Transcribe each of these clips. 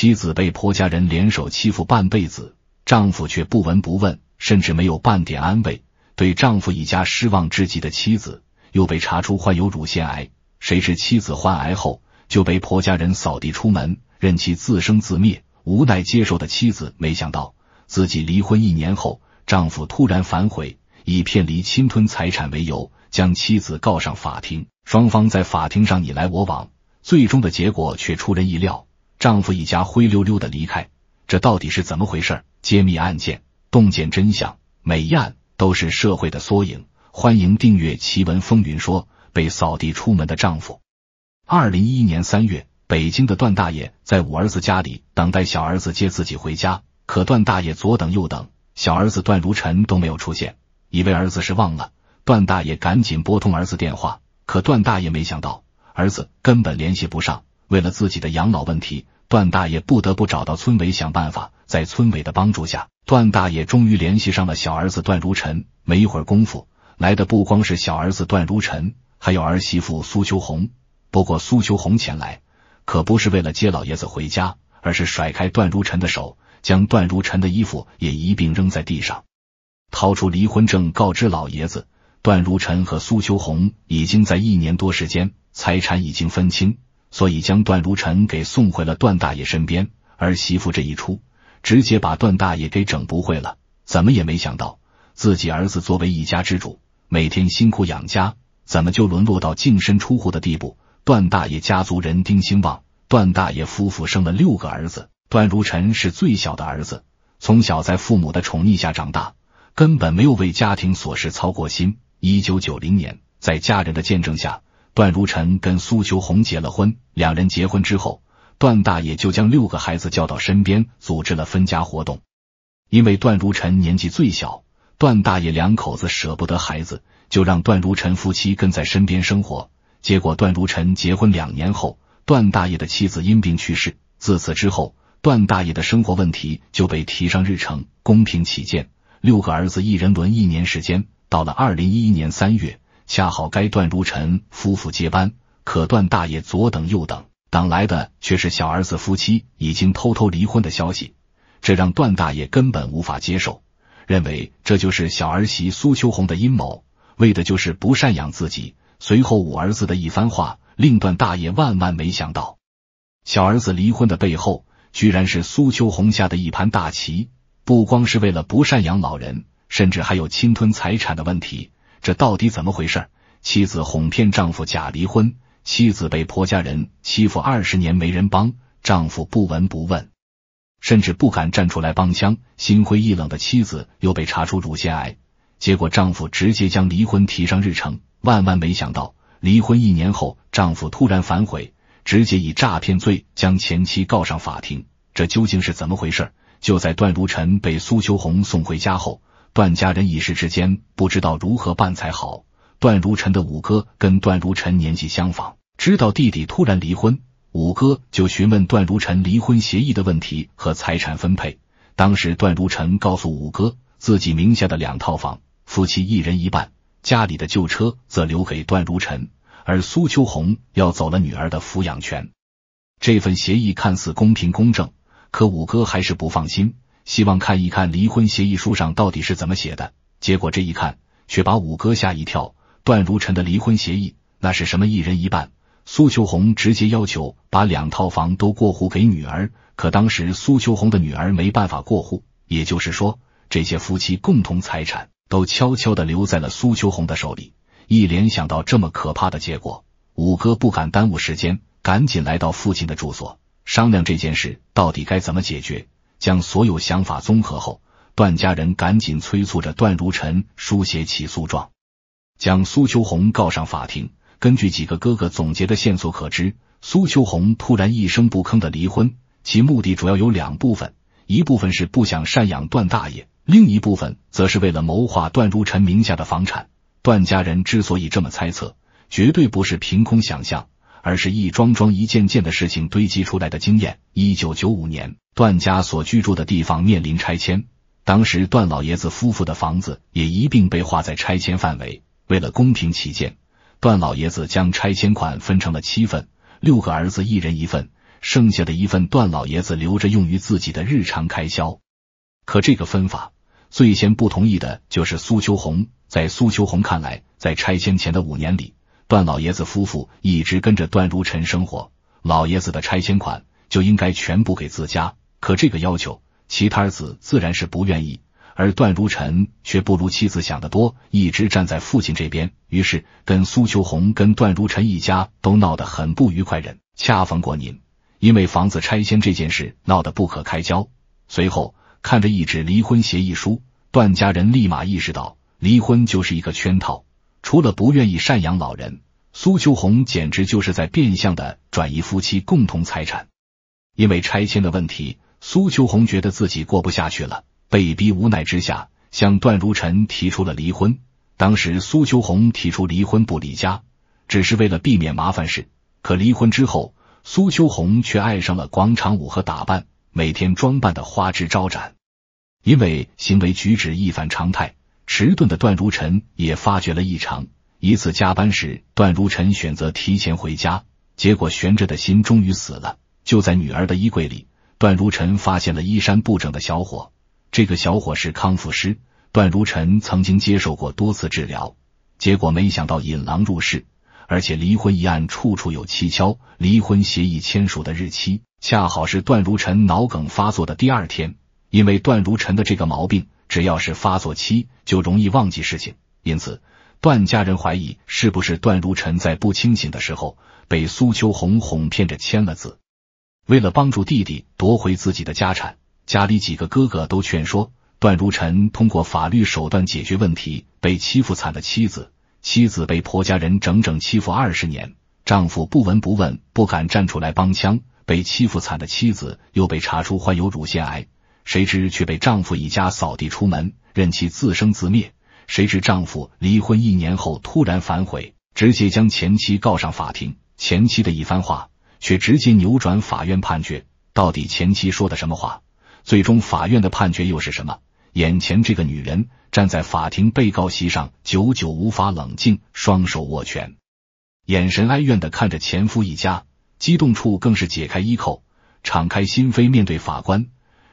妻子被婆家人联手欺负半辈子，丈夫却不闻不问，甚至没有半点安慰。对丈夫一家失望至极的妻子，又被查出患有乳腺癌。谁知妻子患癌后，就被婆家人扫地出门，任其自生自灭。无奈接受的妻子，没想到自己离婚1年后，丈夫突然反悔，以骗离侵吞财产为由，将妻子告上法庭。双方在法庭上你来我往，最终的结果却出人意料，丈夫一家灰溜溜的离开。这到底是怎么回事？揭秘案件，洞见真相，每一案都是社会的缩影。欢迎订阅奇闻风云说。被扫地出门的丈夫。2011年3月，北京的段大爷在五儿子家里等待小儿子接自己回家，可段大爷左等右等，小儿子段如尘都没有出现，以为儿子是忘了。段大爷赶紧拨通儿子电话，可段大爷没想到儿子根本联系不上。为了自己的养老问题，段大爷不得不找到村委想办法。在村委的帮助下，段大爷终于联系上了小儿子段如尘。没一会儿功夫，来的不光是小儿子段如尘，还有儿媳妇苏秋红。不过苏秋红前来可不是为了接老爷子回家，而是甩开段如尘的手，将段如尘的衣服也一并扔在地上，掏出离婚证告知老爷子，段如尘和苏秋红已经在1年多时间财产已经分清，所以将段如尘给送回了段大爷身边。儿媳妇这一出，直接把段大爷给整不会了，怎么也没想到自己儿子作为一家之主，每天辛苦养家，怎么就沦落到净身出户的地步？段大爷家族人丁兴旺，段大爷夫妇生了6个儿子，段如尘是最小的儿子，从小在父母的宠溺下长大，根本没有为家庭琐事操过心。1990年，在家人的见证下，段如尘跟苏秋红结了婚。两人结婚之后，段大爷就将6个孩子叫到身边，组织了分家活动。因为段如尘年纪最小，段大爷两口子舍不得孩子，就让段如尘夫妻跟在身边生活。结果段如尘结婚2年后，段大爷的妻子因病去世，自此之后段大爷的生活问题就被提上日程。公平起见，6个儿子一人轮1年时间。到了2011年3月，恰好该段如尘夫妇接班，可段大爷左等右等，等来的却是小儿子夫妻已经偷偷离婚的消息，这让段大爷根本无法接受，认为这就是小儿媳苏秋红的阴谋，为的就是不赡养自己。随后五儿子的一番话令段大爷万万没想到，小儿子离婚的背后居然是苏秋红下的一盘大棋，不光是为了不赡养老人，甚至还有侵吞财产的问题。这到底怎么回事？妻子哄骗丈夫假离婚，妻子被婆家人欺负20年没人帮，丈夫不闻不问，甚至不敢站出来帮腔。心灰意冷的妻子又被查出乳腺癌，结果丈夫直接将离婚提上日程。万万没想到，离婚1年后，丈夫突然反悔，直接以诈骗罪将前妻告上法庭。这究竟是怎么回事？就在段如尘被苏秋红送回家后，段家人一时之间不知道如何办才好。段如尘的五哥跟段如尘年纪相仿，知道弟弟突然离婚，五哥就询问段如尘离婚协议的问题和财产分配。当时段如尘告诉五哥，自己名下的2套房，夫妻1人1半，家里的旧车则留给段如尘，而苏秋红要走了女儿的抚养权。这份协议看似公平公正，可五哥还是不放心，希望看一看离婚协议书上到底是怎么写的。结果这一看，却把五哥吓一跳，段如尘的离婚协议那是什么1人1半？苏秋红直接要求把2套房都过户给女儿，可当时苏秋红的女儿没办法过户，也就是说，这些夫妻共同财产都悄悄地留在了苏秋红的手里。一联想到这么可怕的结果，五哥不敢耽误时间，赶紧来到父亲的住所，商量这件事到底该怎么解决。将所有想法综合后，段家人赶紧催促着段如尘书写起诉状，将苏秋红告上法庭。根据几个哥哥总结的线索可知，苏秋红突然一声不吭的离婚，其目的主要有2部分，一部分是不想赡养段大爷，另一部分则是为了谋划段如尘名下的房产。段家人之所以这么猜测，绝对不是凭空想象，而是一桩桩一件件的事情堆积出来的经验。1995年，段家所居住的地方面临拆迁，当时段老爷子夫妇的房子也一并被划在拆迁范围。为了公平起见，段老爷子将拆迁款分成了7份，6个儿子1人1份，剩下的一份段老爷子留着用于自己的日常开销。可这个分法，最先不同意的就是苏秋红。在苏秋红看来，在拆迁前的5年里，段老爷子夫妇一直跟着段如尘生活，老爷子的拆迁款就应该全部给自家。可这个要求，其他儿子自然是不愿意，而段如尘却不如妻子想得多，一直站在父亲这边，于是跟苏秋红、跟段如尘一家都闹得很不愉快。恰逢过年，因为房子拆迁这件事闹得不可开交。随后看着一纸离婚协议书，段家人立马意识到，离婚就是一个圈套，除了不愿意赡养老人，苏秋红简直就是在变相的转移夫妻共同财产。因为拆迁的问题，苏秋红觉得自己过不下去了，被逼无奈之下，向段如尘提出了离婚。当时苏秋红提出离婚不离家，只是为了避免麻烦事。可离婚之后，苏秋红却爱上了广场舞和打扮，每天装扮的花枝招展。因为行为举止一反常态，迟钝的段如尘也发觉了异常。一次加班时，段如尘选择提前回家，结果悬着的心终于死了。就在女儿的衣柜里，段如尘发现了衣衫不整的小伙。这个小伙是康复师，段如尘曾经接受过多次治疗，结果没想到引狼入室。而且离婚一案处处有蹊跷，离婚协议签署的日期恰好是段如尘脑梗发作的第2天。因为段如尘的这个毛病，只要是发作期就容易忘记事情，因此段家人怀疑是不是段如尘在不清醒的时候被苏秋红哄骗着签了字。为了帮助弟弟夺回自己的家产，家里几个哥哥都劝说段如尘通过法律手段解决问题。被欺负惨的妻子被婆家人整整欺负20年，丈夫不闻不问，不敢站出来帮腔。被欺负惨的妻子又被查出患有乳腺癌，谁知却被丈夫一家扫地出门，任其自生自灭。谁知丈夫离婚1年后突然反悔，直接将前妻告上法庭。前妻的一番话却直接扭转法院判决。到底前妻说的什么话？最终法院的判决又是什么？眼前这个女人站在法庭被告席上，久久无法冷静，双手握拳，眼神哀怨地看着前夫一家，激动处更是解开衣扣，敞开心扉面对法官，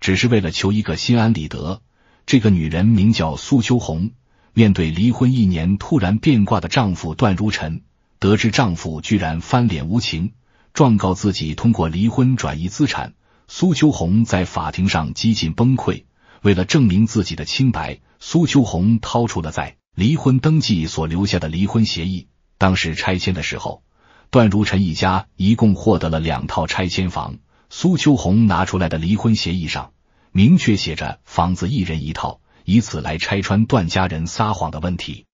只是为了求一个心安理得。这个女人名叫苏秋红，面对离婚1年突然变卦的丈夫段如尘，得知丈夫居然翻脸无情，状告自己通过离婚转移资产，苏秋红在法庭上几近崩溃。为了证明自己的清白，苏秋红掏出了在离婚登记所留下的离婚协议。当时拆迁的时候，段如尘一家一共获得了2套拆迁房，苏秋红拿出来的离婚协议上明确写着房子1人1套，以此来拆穿段家人撒谎的问题。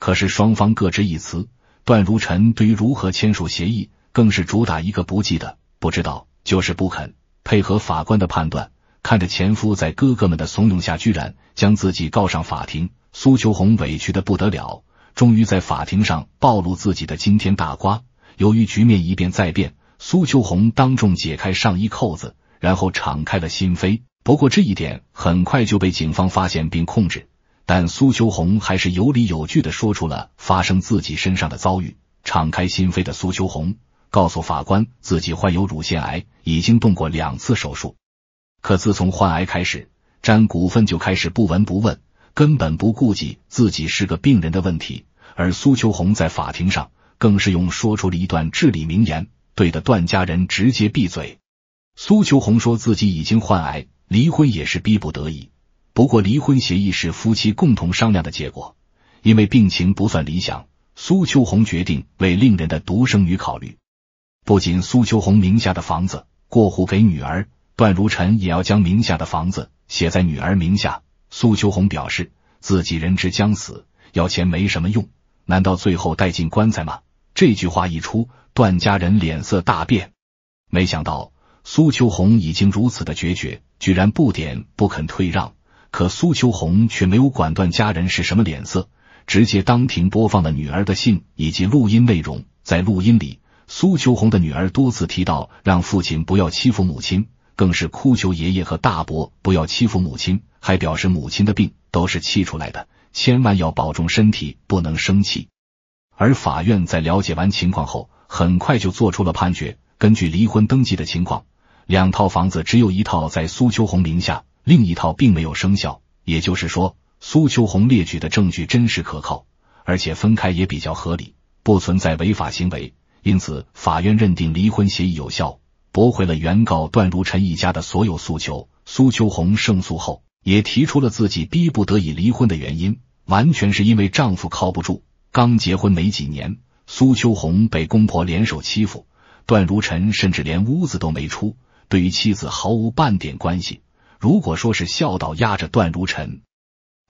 可是双方各执一词，段如尘对于如何签署协议更是主打一个不记得、不知道，就是不肯配合法官的判断。看着前夫在哥哥们的怂恿下居然将自己告上法庭，苏秋红委屈的不得了，终于在法庭上暴露自己的惊天大瓜。由于局面一变再变，苏秋红当众解开上衣扣子，然后敞开了心扉。不过这一点很快就被警方发现并控制，但苏秋红还是有理有据的说出了发生自己身上的遭遇。敞开心扉的苏秋红告诉法官，自己患有乳腺癌，已经动过2次手术。可自从患癌开始，沾股份就开始不闻不问，根本不顾及自己是个病人的问题。而苏秋红在法庭上更是用说出了一段至理名言，对着段家人直接闭嘴。苏秋红说自己已经患癌，离婚也是逼不得已，不过离婚协议是夫妻共同商量的结果，因为病情不算理想，苏秋红决定为令人的独生女考虑。不仅苏秋红名下的房子过户给女儿，段如尘也要将名下的房子写在女儿名下。苏秋红表示自己人之将死，要钱没什么用，难道最后带进棺材吗？这句话一出，段家人脸色大变，没想到苏秋红已经如此的决绝，居然不点不肯退让。可苏秋红却没有管段家人是什么脸色，直接当庭播放了女儿的信以及录音内容。在录音里，苏秋红的女儿多次提到让父亲不要欺负母亲，更是哭求爷爷和大伯不要欺负母亲，还表示母亲的病都是气出来的，千万要保重身体，不能生气。而法院在了解完情况后，很快就做出了判决，根据离婚登记的情况，两套房子只有一套在苏秋红名下，另一套并没有生效。也就是说，苏秋红列举的证据真实可靠，而且分开也比较合理，不存在违法行为。因此，法院认定离婚协议有效，驳回了原告段如尘一家的所有诉求。苏秋红胜诉后，也提出了自己逼不得已离婚的原因，完全是因为丈夫靠不住。刚结婚没几年，苏秋红被公婆联手欺负，段如尘甚至连屋子都没出，对于妻子毫无半点关系。如果说是孝道压着段如尘，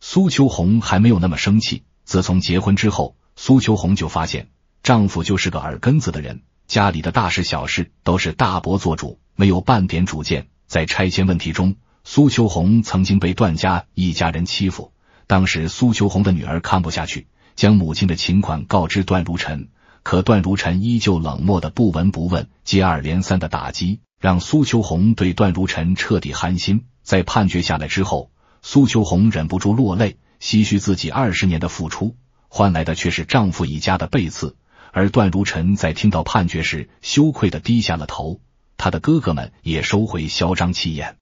苏秋红还没有那么生气。自从结婚之后，苏秋红就发现丈夫就是个耳根子的人，家里的大事小事都是大伯做主，没有半点主见。在拆迁问题中，苏秋红曾经被段家一家人欺负，当时苏秋红的女儿看不下去，将母亲的情况告知段如尘，可段如尘依旧冷漠的不闻不问，接二连三的打击让苏秋红对段如尘彻底寒心。在判决下来之后，苏秋红忍不住落泪，唏嘘自己20年的付出换来的却是丈夫一家的背刺。而段如尘在听到判决时羞愧的低下了头，他的哥哥们也收回嚣张气焰，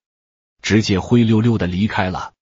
直接灰溜溜的离开了。